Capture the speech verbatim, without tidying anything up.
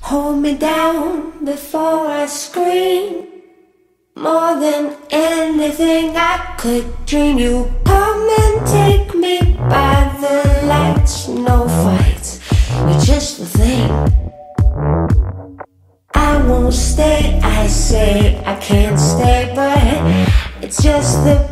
Hold me down before I scream. More than anything I could dream. You come and take me by the lights. No fights, you're just the thing. I won't stay, I say I can't stay, but it's just the